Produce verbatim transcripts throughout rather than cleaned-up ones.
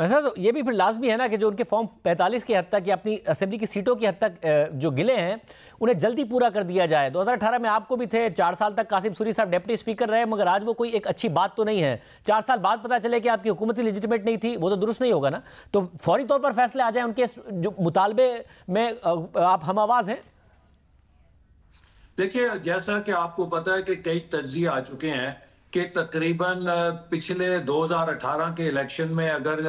तो ये भी फिर लाजमी है ना कि जो उनके फॉर्म पैंतालीस की हद तक या अपनी असेंबली की सीटों की हद तक जो गिले हैं उन्हें जल्दी पूरा कर दिया जाए। दो हज़ार अठारह में आपको भी थे, चार साल तक कासिम सूरी साहब डिप्टी स्पीकर रहे, मगर आज वो कोई एक अच्छी बात तो नहीं है। चार साल बाद पता चले कि आपकी हुकूमत ही लेजिटिमेट नहीं थी, वो तो दुरुस्त नहीं होगा ना। तो फौरी तौर पर फैसले आ जाए, उनके जो मुतालबे में आप हम आवाज़ हैं। देखिए, जैसा कि आपको पता है कि कई तज्जिए आ चुके हैं कि तकरीबन पिछले दो हज़ार अठारह के इलेक्शन में अगर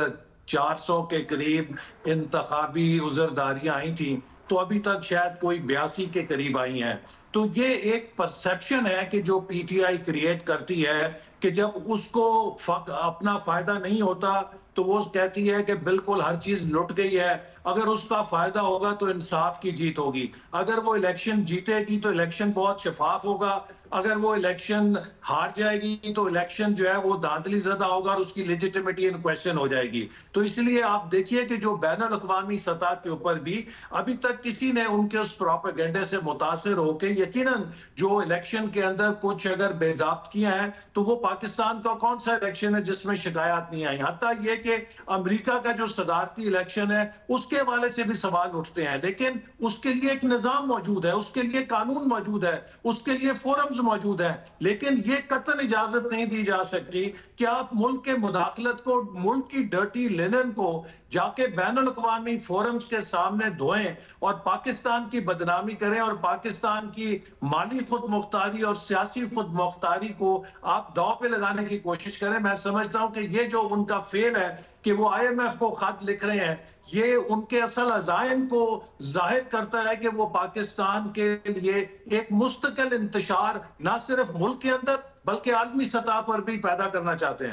चार सौ के करीब इंतखाबी उजरदारियां आई थी तो अभी तक शायद कोई बयासी के करीब आई हैं। तो ये एक परसेप्शन है कि जो पीटीआई क्रिएट करती है कि जब उसको अपना फायदा नहीं होता तो वो कहती है कि बिल्कुल हर चीज लुट गई है, अगर उसका फायदा होगा तो इंसाफ की जीत होगी, अगर वो इलेक्शन जीतेगी तो इलेक्शन बहुत शफाफ होगा, अगर वो इलेक्शन हार जाएगी तो इलेक्शन जो है वो धांधली ज़दा होगा और उसकी लेजिटिमेटी इन क्वेश्चन हो जाएगी। तो इसलिए आप देखिए कि जो बैन अल-अक़वामी सतह के ऊपर भी अभी तक किसी ने उनके उस प्रोपेगेंडे से मुतासर होकर यकीनन जो इलेक्शन के अंदर कुछ अगर बेजाब्तियां हैं तो वो पाकिस्तान का कौन सा इलेक्शन है जिसमें शिकायत नहीं आई। हत्ता ये कि अमरीका का जो सदारती इलेक्शन है उसके हवाले से भी सवाल उठते हैं, लेकिन उसके लिए एक निज़ाम मौजूद है, उसके लिए कानून मौजूद है, उसके लिए फोरम्स मौजूद है, लेकिन ये कतन इजाजत नहीं दी जा सकती कि आप मुल्क के मुदाखलत को, मुल्क की डर्टी लिनन को जाके बैनुल-अक़वामी फोरम्स के सामने धोएं और पाकिस्तान की बदनामी करें और पाकिस्तान की माली खुद मुख्तारी और सियासी खुद मुख्तारी को आप दाव पे लगाने की कोशिश करें। मैं समझता हूं कि ये जो उनका फेल है कि वो आई एम एफ को खत लिख रहे हैं, ये उनके असल अज़ाइम को जाहिर करता है कि वो पाकिस्तान के लिए एक मुस्तकिल इंतशार ना सिर्फ मुल्क के अंदर बल्कि आलमी सतह पर भी पैदा करना चाहते हैं।